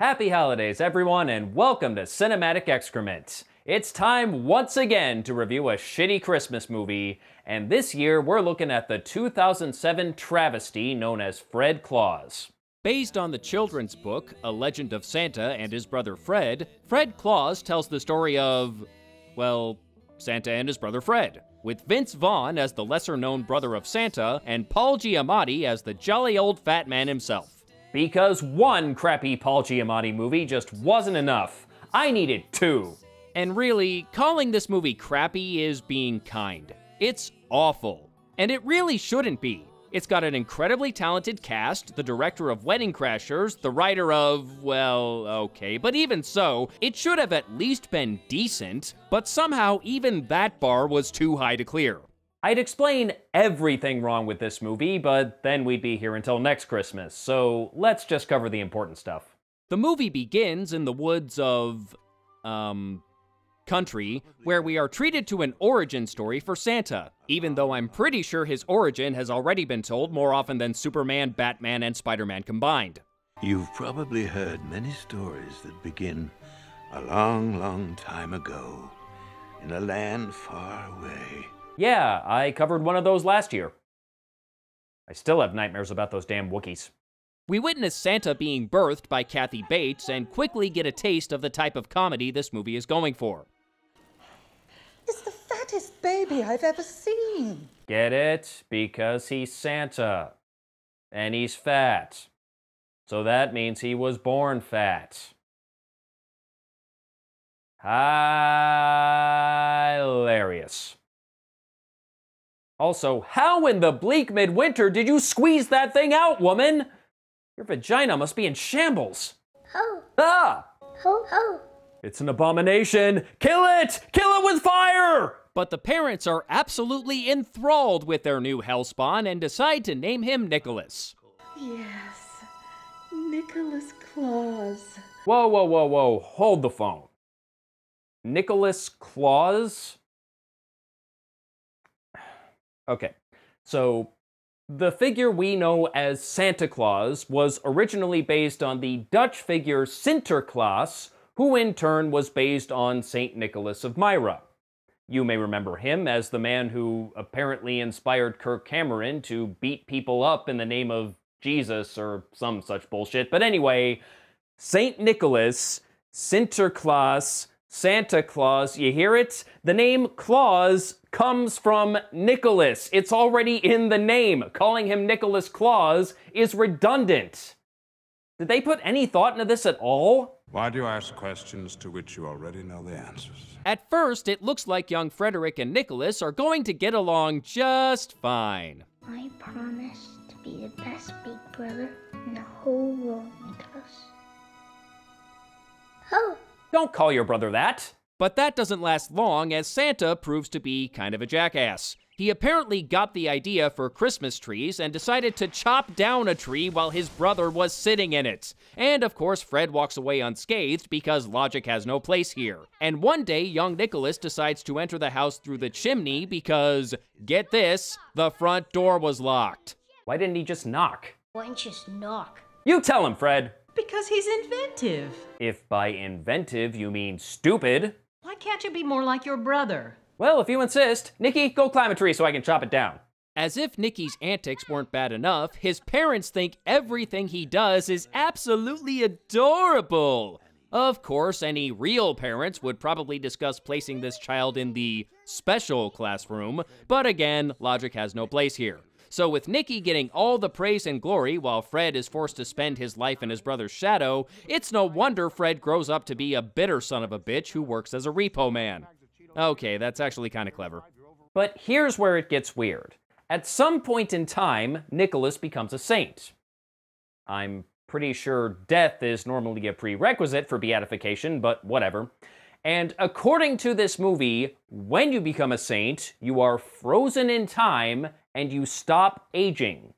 Happy holidays, everyone, and welcome to Cinematic Excrement. It's time once again to review a shitty Christmas movie, and this year we're looking at the 2007 travesty known as Fred Claus. Based on the children's book, A Legend of Santa and His Brother Fred, Fred Claus tells the story of, well, Santa and his brother Fred, with Vince Vaughn as the lesser-known brother of Santa and Paul Giamatti as the jolly old fat man himself. Because one crappy Paul Giamatti movie just wasn't enough. I needed two. And really, calling this movie crappy is being kind. It's awful. And it really shouldn't be. It's got an incredibly talented cast, the director of Wedding Crashers, the writer of, well, okay, but even so, it should have at least been decent, but somehow even that bar was too high to clear. I'd explain everything wrong with this movie, but then we'd be here until next Christmas, so let's just cover the important stuff. The movie begins in the woods of, country, where we are treated to an origin story for Santa, even though I'm pretty sure his origin has already been told more often than Superman, Batman, and Spider-Man combined. You've probably heard many stories that begin a long, long time ago, in a land far away. Yeah, I covered one of those last year. I still have nightmares about those damn Wookiees. We witness Santa being birthed by Kathy Bates and quickly get a taste of the type of comedy this movie is going for. It's the fattest baby I've ever seen. Get it? Because he's Santa. And he's fat. So that means he was born fat. Hilarious. Also, how in the bleak midwinter did you squeeze that thing out, woman? Your vagina must be in shambles. Ho. Ah! Ho, ho. It's an abomination. Kill it! Kill it with fire! But the parents are absolutely enthralled with their new hellspawn and decide to name him Nicholas. Yes, Nicholas Claus. Whoa, whoa, whoa, whoa, hold the phone. Nicholas Claus? Okay, so the figure we know as Santa Claus was originally based on the Dutch figure Sinterklaas, who in turn was based on Saint Nicholas of Myra. You may remember him as the man who apparently inspired Kirk Cameron to beat people up in the name of Jesus or some such bullshit. But anyway, Saint Nicholas, Sinterklaas, Santa Claus, you hear it? The name Claus comes from Nicholas. It's already in the name. Calling him Nicholas Claus is redundant. Did they put any thought into this at all? Why do you ask questions to which you already know the answers? At first, it looks like young Frederick and Nicholas are going to get along just fine. I promise to be the best big brother in the whole world, Nicholas. Oh! Don't call your brother that. But that doesn't last long, as Santa proves to be kind of a jackass. He apparently got the idea for Christmas trees and decided to chop down a tree while his brother was sitting in it. And of course, Fred walks away unscathed because logic has no place here. And one day, young Nicholas decides to enter the house through the chimney because, get this, the front door was locked. Why didn't he just knock? Why didn't you just knock? You tell him, Fred. Because he's inventive. If by inventive you mean stupid. Why can't you be more like your brother? Well, if you insist. Nikki, go climb a tree so I can chop it down. As if Nikki's antics weren't bad enough, his parents think everything he does is absolutely adorable. Of course, any real parents would probably discuss placing this child in the special classroom, but again, logic has no place here. So with Nikki getting all the praise and glory while Fred is forced to spend his life in his brother's shadow, it's no wonder Fred grows up to be a bitter son of a bitch who works as a repo man. Okay, that's actually kind of clever. But here's where it gets weird. At some point in time, Nicholas becomes a saint. I'm pretty sure death is normally a prerequisite for beatification, but whatever. And according to this movie, when you become a saint, you are frozen in time and you stop aging.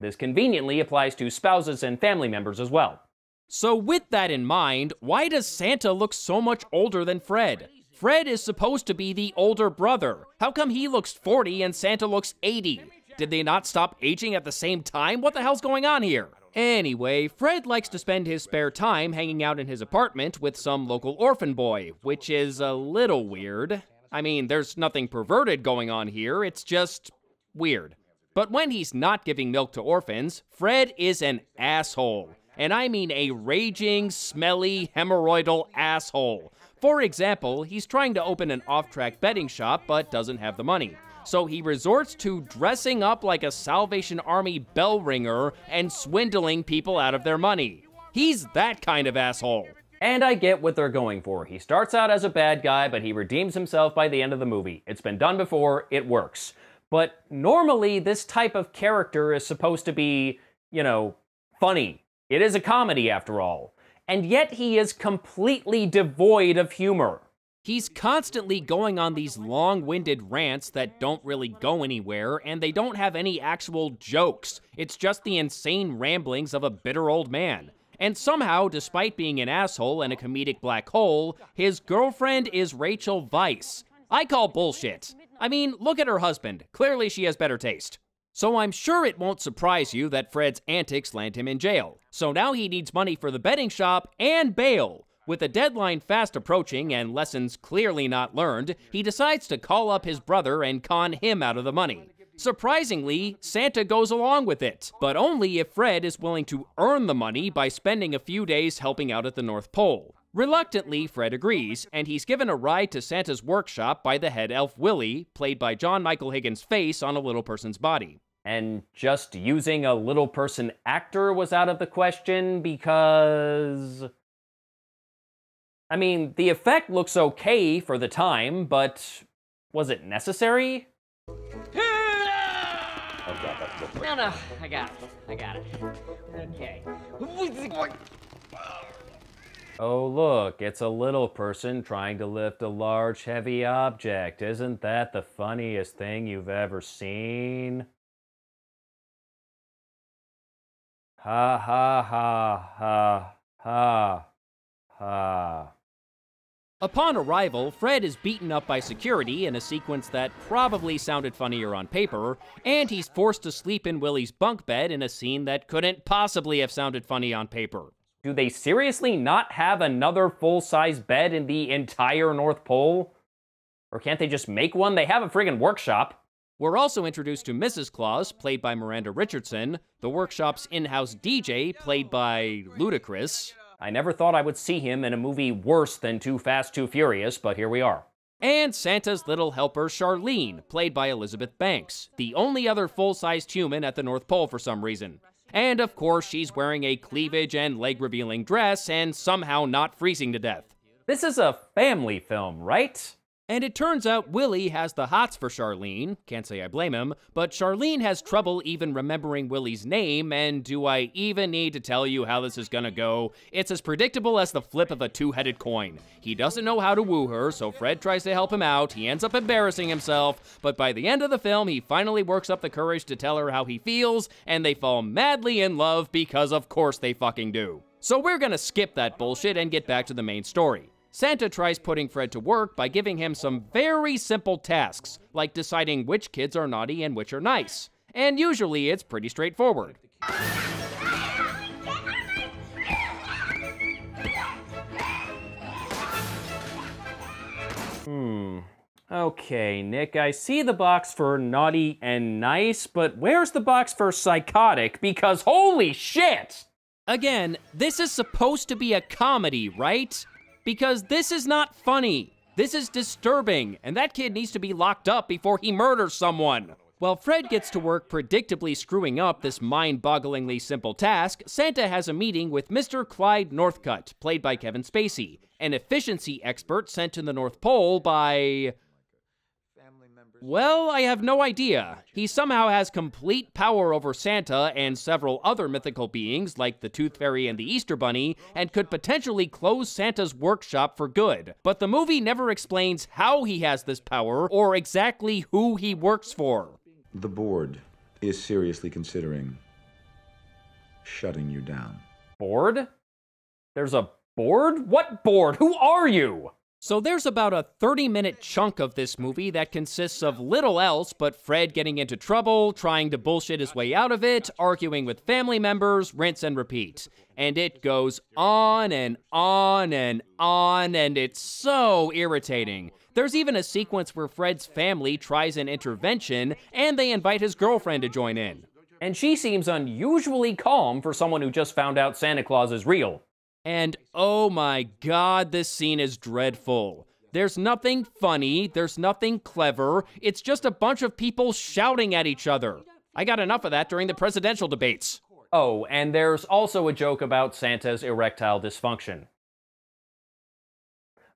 This conveniently applies to spouses and family members as well. So with that in mind, why does Santa look so much older than Fred? Fred is supposed to be the older brother. How come he looks 40 and Santa looks 80? Did they not stop aging at the same time? What the hell's going on here? Anyway, Fred likes to spend his spare time hanging out in his apartment with some local orphan boy, which is a little weird. I mean, there's nothing perverted going on here, it's just weird. But when he's not giving milk to orphans, Fred is an asshole. And I mean a raging, smelly, hemorrhoidal asshole. For example, he's trying to open an off-track betting shop but doesn't have the money. So he resorts to dressing up like a Salvation Army bell ringer and swindling people out of their money. He's that kind of asshole. And I get what they're going for. He starts out as a bad guy, but he redeems himself by the end of the movie. It's been done before, it works. But normally, this type of character is supposed to be, you know, funny. It is a comedy, after all. And yet he is completely devoid of humor. He's constantly going on these long-winded rants that don't really go anywhere, and they don't have any actual jokes. It's just the insane ramblings of a bitter old man. And somehow, despite being an asshole and a comedic black hole, his girlfriend is Rachel Weiss. I call bullshit. I mean, look at her husband. Clearly she has better taste. So I'm sure it won't surprise you that Fred's antics land him in jail. So now he needs money for the betting shop and bail. With the deadline fast approaching and lessons clearly not learned, he decides to call up his brother and con him out of the money. Surprisingly, Santa goes along with it, but only if Fred is willing to earn the money by spending a few days helping out at the North Pole. Reluctantly, Fred agrees, and he's given a ride to Santa's workshop by the head elf Willie, played by John Michael Higgins' face on a little person's body. And just using a little person actor was out of the question because... I mean, the effect looks okay for the time, but was it necessary? No, I got it. Okay. Oh look, it's a little person trying to lift a large, heavy object. Isn't that the funniest thing you've ever seen? Ha ha ha ha ha ha. Upon arrival, Fred is beaten up by security in a sequence that probably sounded funnier on paper, and he's forced to sleep in Willie's bunk bed in a scene that couldn't possibly have sounded funny on paper. Do they seriously not have another full-size bed in the entire North Pole? Or can't they just make one? They have a friggin' workshop. We're also introduced to Mrs. Claus, played by Miranda Richardson, the workshop's in-house DJ, played by Ludacris. I never thought I would see him in a movie worse than Too Fast, Too Furious, but here we are. And Santa's little helper, Charlene, played by Elizabeth Banks, the only other full-sized human at the North Pole for some reason. And of course, she's wearing a cleavage and leg-revealing dress and somehow not freezing to death. This is a family film, right? And it turns out Willie has the hots for Charlene. Can't say I blame him, but Charlene has trouble even remembering Willie's name, and do I even need to tell you how this is gonna go? It's as predictable as the flip of a two-headed coin. He doesn't know how to woo her, so Fred tries to help him out. He ends up embarrassing himself, but by the end of the film, he finally works up the courage to tell her how he feels, and they fall madly in love because of course they fucking do. So we're gonna skip that bullshit and get back to the main story. Santa tries putting Fred to work by giving him some very simple tasks, like deciding which kids are naughty and which are nice. And usually it's pretty straightforward. Okay, Nick, I see the box for naughty and nice, but where's the box for psychotic? Because holy shit! Again, this is supposed to be a comedy, right? Because this is not funny. This is disturbing, and that kid needs to be locked up before he murders someone. While Fred gets to work predictably screwing up this mind-bogglingly simple task, Santa has a meeting with Mr. Clyde Northcutt, played by Kevin Spacey, an efficiency expert sent to the North Pole by... well, I have no idea. He somehow has complete power over Santa and several other mythical beings like the Tooth Fairy and the Easter Bunny, and could potentially close Santa's workshop for good. But the movie never explains how he has this power or exactly who he works for. The board is seriously considering shutting you down. Board? There's a board? What board? Who are you? So there's about a 30-minute chunk of this movie that consists of little else but Fred getting into trouble, trying to bullshit his way out of it, arguing with family members, rinse and repeat. And it goes on and on and on, and it's so irritating. There's even a sequence where Fred's family tries an intervention, and they invite his girlfriend to join in. And she seems unusually calm for someone who just found out Santa Claus is real. And oh my god, this scene is dreadful. There's nothing funny, there's nothing clever, it's just a bunch of people shouting at each other. I got enough of that during the presidential debates. Oh, and there's also a joke about Santa's erectile dysfunction.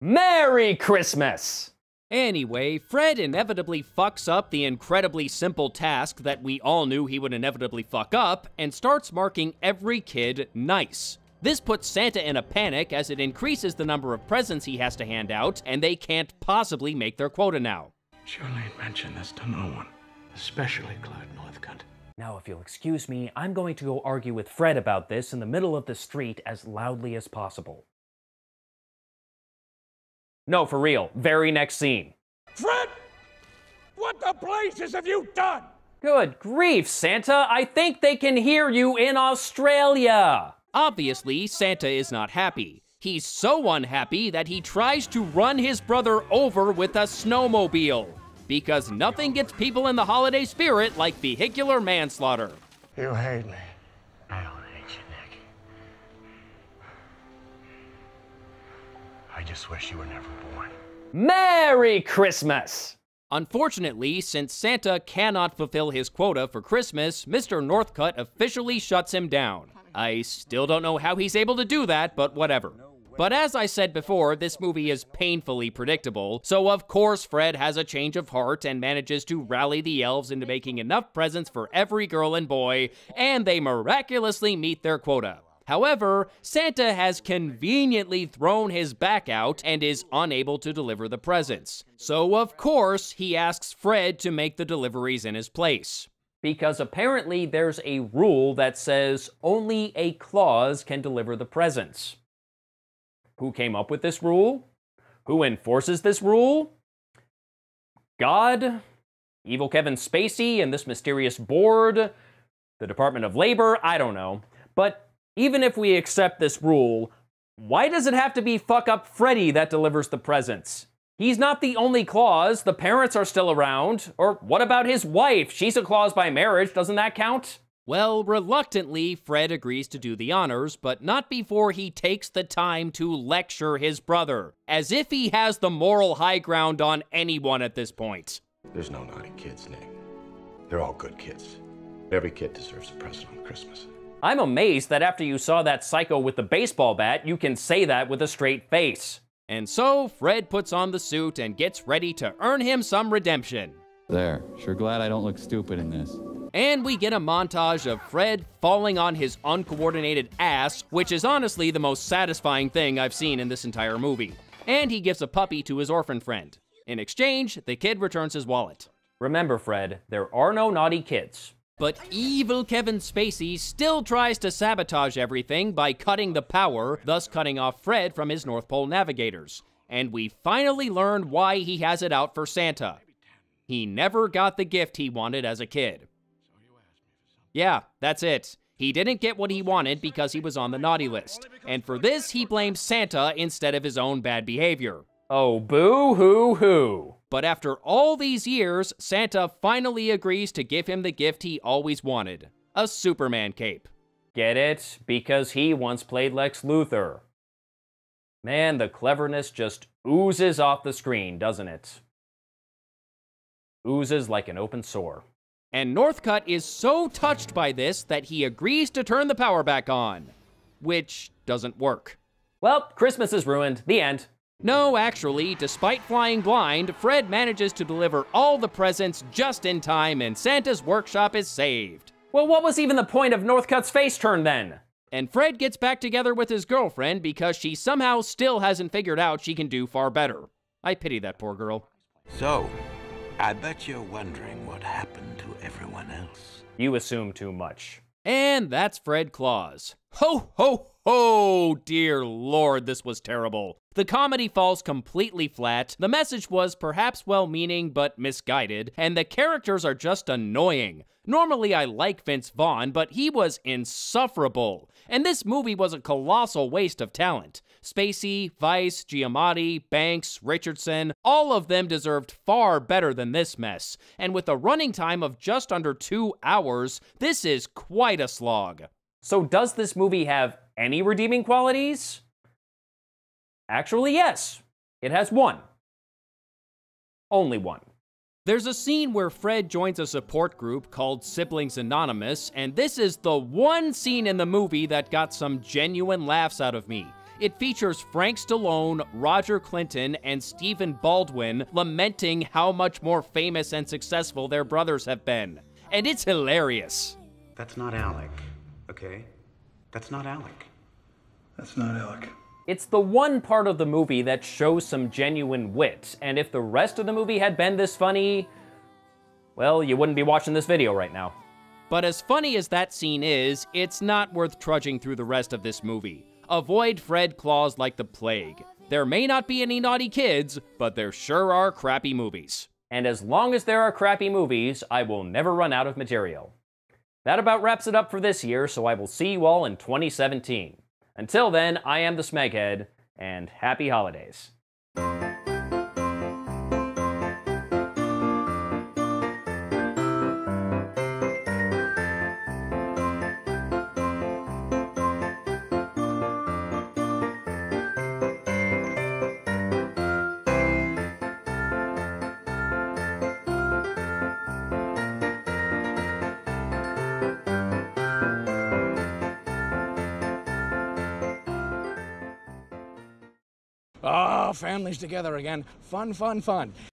Merry Christmas! Anyway, Fred inevitably fucks up the incredibly simple task that we all knew he would inevitably fuck up, and starts marking every kid nice. This puts Santa in a panic as it increases the number of presents he has to hand out, and they can't possibly make their quota now. Surely mention this to no one, especially Clyde Northcutt. Now, if you'll excuse me, I'm going to go argue with Fred about this in the middle of the street as loudly as possible. No, for real. Very next scene. Fred! What the blazes have you done? Good grief, Santa. I think they can hear you in Australia. Obviously, Santa is not happy. He's so unhappy that he tries to run his brother over with a snowmobile. Because nothing gets people in the holiday spirit like vehicular manslaughter. You hate me. I don't hate you, Nick. I just wish you were never born. Merry Christmas! Unfortunately, since Santa cannot fulfill his quota for Christmas, Mr. Northcutt officially shuts him down. I still don't know how he's able to do that, but whatever. But as I said before, this movie is painfully predictable, so of course Fred has a change of heart and manages to rally the elves into making enough presents for every girl and boy, and they miraculously meet their quota. However, Santa has conveniently thrown his back out and is unable to deliver the presents. So, of course, he asks Fred to make the deliveries in his place. Because apparently there's a rule that says only a Claus can deliver the presents. Who came up with this rule? Who enforces this rule? God? Evil Kevin Spacey and this mysterious board? The Department of Labor? I don't know. But even if we accept this rule, why does it have to be fuck up Freddy that delivers the presents? He's not the only Claus, the parents are still around. Or what about his wife? She's a Claus by marriage, doesn't that count? Well, reluctantly, Fred agrees to do the honors, but not before he takes the time to lecture his brother, as if he has the moral high ground on anyone at this point. There's no naughty kids, Nick. They're all good kids. Every kid deserves a present on Christmas. I'm amazed that after you saw that psycho with the baseball bat, you can say that with a straight face. And so, Fred puts on the suit and gets ready to earn him some redemption. There, sure glad I don't look stupid in this. And we get a montage of Fred falling on his uncoordinated ass, which is honestly the most satisfying thing I've seen in this entire movie. And he gives a puppy to his orphan friend. In exchange, the kid returns his wallet. Remember, Fred, there are no naughty kids. But evil Kevin Spacey still tries to sabotage everything by cutting the power, thus cutting off Fred from his North Pole navigators. And we finally learn why he has it out for Santa. He never got the gift he wanted as a kid. Yeah, that's it. He didn't get what he wanted because he was on the naughty list. And for this, he blames Santa instead of his own bad behavior. Oh, boo-hoo-hoo. But after all these years, Santa finally agrees to give him the gift he always wanted, a Superman cape. Get it? Because he once played Lex Luthor. Man, the cleverness just oozes off the screen, doesn't it? Oozes like an open sore. And Northcutt is so touched by this that he agrees to turn the power back on, which doesn't work. Well, Christmas is ruined. The end. No, actually, despite flying blind, Fred manages to deliver all the presents just in time and Santa's workshop is saved. Well, what was even the point of Northcutt's face turn then? And Fred gets back together with his girlfriend because she somehow still hasn't figured out she can do far better. I pity that poor girl. So, I bet you're wondering what happened to everyone else. You assume too much. And that's Fred Claus. Ho, ho, Oh dear lord, this was terrible. The comedy falls completely flat, the message was perhaps well-meaning but misguided, and the characters are just annoying. Normally I like Vince Vaughn, but he was insufferable. And this movie was a colossal waste of talent. Spacey, Weiss, Giamatti, Banks, Richardson, all of them deserved far better than this mess. And with a running time of just under 2 hours, this is quite a slog. So does this movie have any redeeming qualities? Actually, yes. It has one. Only one. There's a scene where Fred joins a support group called Siblings Anonymous, and this is the one scene in the movie that got some genuine laughs out of me. It features Frank Stallone, Roger Clinton, and Stephen Baldwin lamenting how much more famous and successful their brothers have been. And it's hilarious. That's not Alec, okay? That's not Alec. That's not Alec. It's the one part of the movie that shows some genuine wit, and if the rest of the movie had been this funny, well, you wouldn't be watching this video right now. But as funny as that scene is, it's not worth trudging through the rest of this movie. Avoid Fred Claus like the plague. There may not be any naughty kids, but there sure are crappy movies. And as long as there are crappy movies, I will never run out of material. That about wraps it up for this year, so I will see you all in 2017. Until then, I am the Smeghead, and happy holidays. Families together again. Fun, fun, fun.